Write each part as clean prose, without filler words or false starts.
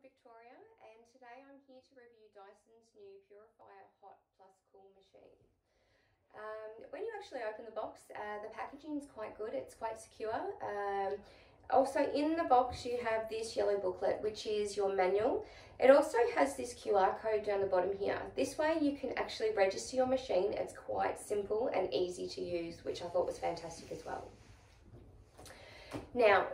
from Victoria, and today I'm here to review Dyson's new Purifier Hot plus Cool machine. When you actually open the box, the packaging is quite good, it's quite secure. Also in the box you have this yellow booklet, which is your manual. It also has this QR code down the bottom here. This way you can actually register your machine. It's quite simple and easy to use, which I thought was fantastic as well. Now,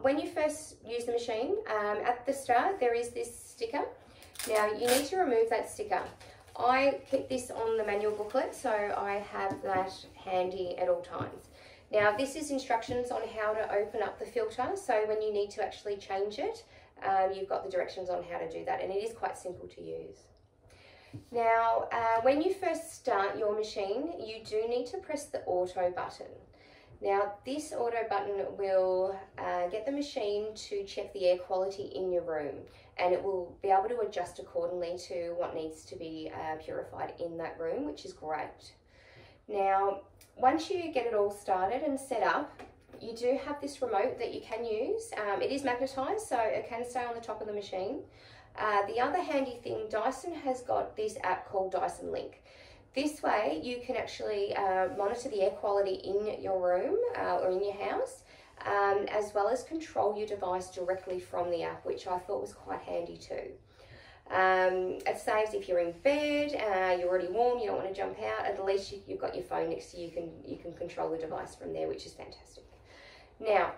when you first use the machine, at the start there is this sticker. Now you need to remove that sticker. I keep this on the manual booklet, so I have that handy at all times. Now this is instructions on how to open up the filter, so when you need to actually change it, you've got the directions on how to do that, and it is quite simple to use. Now when you first start your machine, you do need to press the auto button. Now this auto button will get the machine to check the air quality in your room, and it will be able to adjust accordingly to what needs to be purified in that room, which is great. Now once you get it all started and set up, you do have this remote that you can use. It is magnetized, so it can stay on the top of the machine. The other handy thing, Dyson has got this app called Dyson Link. This way you can actually monitor the air quality in your room or in your house, as well as control your device directly from the app, which I thought was quite handy too. It saves if you're in bed, you're already warm, you don't want to jump out, at least you've got your phone next to you, you can control the device from there, which is fantastic. Now,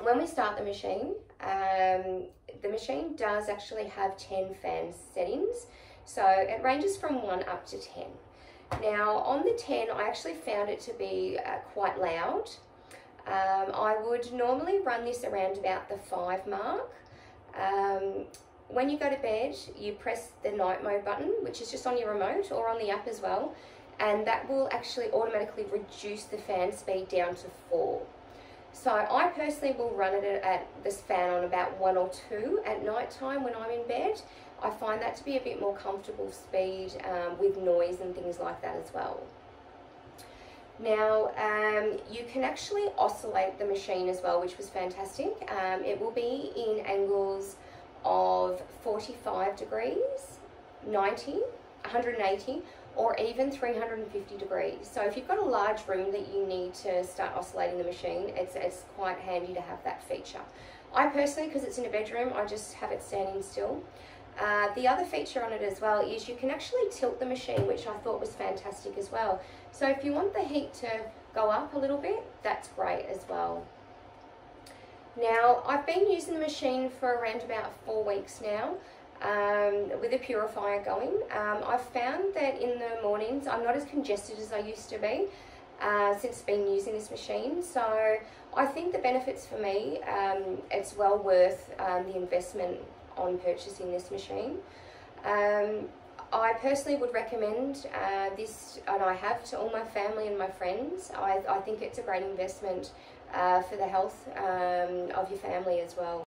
when we start the machine does actually have 10 fan settings, so it ranges from 1 up to 10. Now on the 10, I actually found it to be quite loud. I would normally run this around about the 5 mark. When you go to bed, you press the night mode button, which is just on your remote or on the app as well, and that will actually automatically reduce the fan speed down to 4. So I personally will run it at this fan on about 1 or 2 at night time when I'm in bed. I find that to be a bit more comfortable speed with noise and things like that as well. Now you can actually oscillate the machine as well, which was fantastic. It will be in angles of 45 degrees, 90, 180, or even 350 degrees. So if you've got a large room that you need to start oscillating the machine, it's quite handy to have that feature. I personally, because it's in a bedroom, I just have it standing still. The other feature on it as well is you can actually tilt the machine, which I thought was fantastic as well. So if you want the heat to go up a little bit, that's great as well. Now, I've been using the machine for around about 4 weeks now, with a purifier going. I've found that in the mornings I'm not as congested as I used to be since been using this machine. So I think the benefits for me, it's well worth the investment on purchasing this machine. I personally would recommend this, and I have, to all my family and my friends. I think it's a great investment for the health of your family as well.